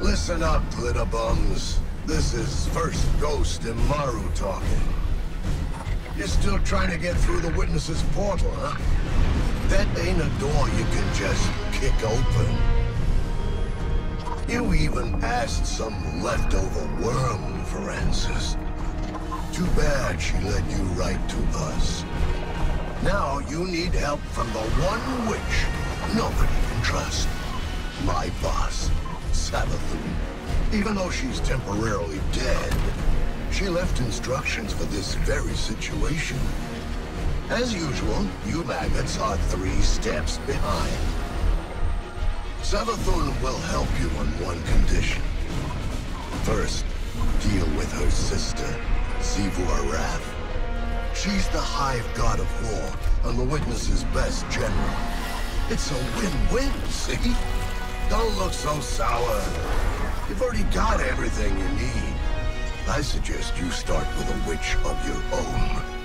Listen up, Glitterbums. This is First Ghost Immaru talking. You're still trying to get through the witness's portal, huh? That ain't a door you can just kick open. You even asked some leftover worm for answers. Too bad she led you right to us. Now you need help from the one witch nobody can trust. My boss, Savathun. Even though she's temporarily dead, she left instructions for this very situation. As usual, you maggots are 3 steps behind. Savathun will help you on one condition. First, deal with her sister, Xivu Arath. She's the hive god of war, and the witness's best general. It's a win-win, see? Don't look so sour. You've already got everything you need. I suggest you start with a witch of your own.